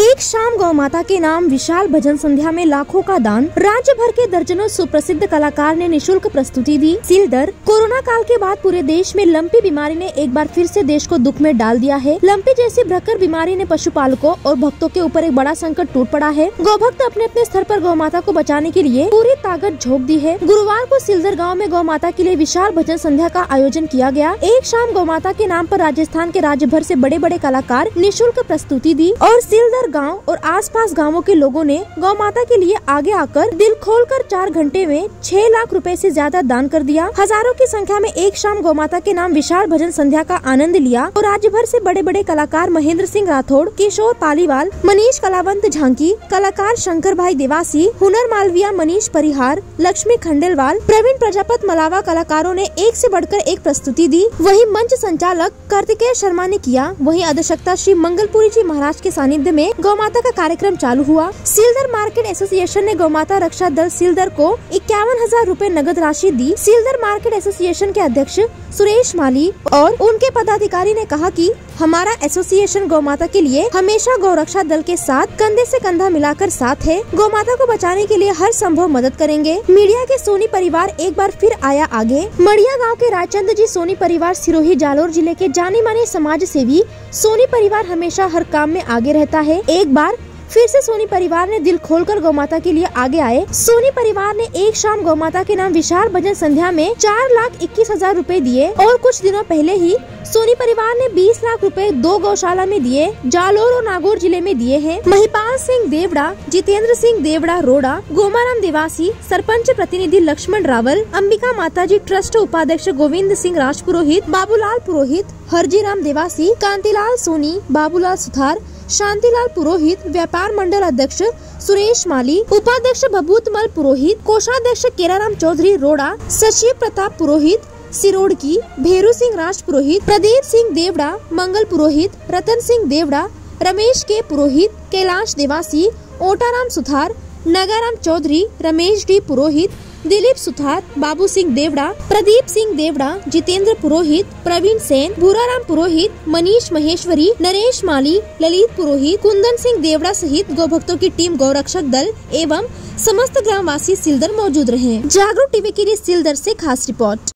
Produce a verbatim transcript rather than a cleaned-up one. एक शाम गौमाता के नाम विशाल भजन संध्या में लाखों का दान। राज्य भर के दर्जनों सुप्रसिद्ध कलाकार ने निशुल्क प्रस्तुति दी। सिलदर कोरोना काल के बाद पूरे देश में लंपी बीमारी ने एक बार फिर से देश को दुख में डाल दिया है। लंपी जैसी भयंकर बीमारी ने पशुपालकों और भक्तों के ऊपर एक बड़ा संकट टूट पड़ा है। गौभक्त अपने अपने स्तर पर गौमाता को बचाने के लिए पूरी ताकत झोंक दी है। गुरुवार को सिलदर गाँव में गौमाता के लिए विशाल भजन संध्या का आयोजन किया गया। एक शाम गौमाता के नाम पर राजस्थान के राज्य भर से बड़े बड़े कलाकार निःशुल्क प्रस्तुति दी और सिलदर गांव और आसपास गांवों के लोगों ने गौ माता के लिए आगे आकर दिल खोलकर चार घंटे में छह लाख रुपए से ज्यादा दान कर दिया। हजारों की संख्या में एक शाम गौ माता के नाम विशाल भजन संध्या का आनंद लिया और राज्य भर से बड़े बड़े कलाकार महेंद्र सिंह राठौड़, किशोर पालीवाल, मनीष कलावंत झांकी, कलाकार शंकर भाई देवासी, हुनर मालविया, मनीष परिहार, लक्ष्मी खंडेलवाल, प्रवीण प्रजापत मलावा कलाकारों ने एक से बढ़कर एक प्रस्तुति दी। वही मंच संचालक कार्तिकेय शर्मा ने किया। वही अध्यक्षता श्री मंगलपुरी जी महाराज के सानिध्य में गौमाता का कार्यक्रम चालू हुआ। सिलदर मार्केट एसोसिएशन ने गौमाता रक्षा दल सिलदर को इक्यावन हजार रूपए नगद राशि दी। सिलदर मार्केट एसोसिएशन के अध्यक्ष सुरेश माली और उनके पदाधिकारी ने कहा कि हमारा एसोसिएशन गौमाता के लिए हमेशा गौरक्षा दल के साथ कंधे से कंधा मिलाकर साथ है। गौमाता को बचाने के लिए हर संभव मदद करेंगे। मीडिया के सोनी परिवार एक बार फिर आया आगे। मडिया गांव के रायचंदजी सोनी परिवार सिरोही जालोर जिले के जाने माने समाज सेवी सोनी परिवार हमेशा हर काम में आगे रहता है। एक बार फिर से सोनी परिवार ने दिल खोलकर गौमाता के लिए आगे आए। सोनी परिवार ने एक शाम गौमाता के नाम विशाल भजन संध्या में चार लाख इक्कीस हजार रूपए दिए और कुछ दिनों पहले ही सोनी परिवार ने बीस लाख रुपए दो गौशाला में दिए, जालोर और नागौर जिले में दिए हैं। महिपाल सिंह देवड़ा, जितेंद्र सिंह देवड़ा रोड़ा, गोमाराम देवासी, सरपंच प्रतिनिधि लक्ष्मण रावल, अम्बिका माताजी ट्रस्ट उपाध्यक्ष गोविंद सिंह राजपुरोहित, बाबूलाल पुरोहित, हरजी राम देवासी, कांतीलाल सोनी, बाबूलाल सुथार, शांतिलाल पुरोहित, व्यापार मंडल अध्यक्ष सुरेश माली, उपाध्यक्ष भबूतमल पुरोहित, कोषाध्यक्ष केराराम चौधरी रोड़ा, सचिव प्रताप पुरोहित सिरोड की, भेरू सिंह राजपुरोहित, प्रदीप सिंह देवड़ा मंगल पुरोहित, रतन सिंह देवड़ा, रमेश के पुरोहित, कैलाश देवासी, ओटाराम सुथार, नगाराम चौधरी, रमेश डी पुरोहित, दिलीप सुथार, बाबू सिंह देवड़ा, प्रदीप सिंह देवड़ा, जितेंद्र पुरोहित, प्रवीण सेन, भूराराम पुरोहित, मनीष महेश्वरी, नरेश माली, ललित पुरोहित, कुंदन सिंह देवड़ा सहित गौभक्तों की टीम, गौरक्षक दल एवं समस्त ग्रामवासी सिलदर मौजूद रहे। जागरूक टीवी के लिए सिलदर से खास रिपोर्ट।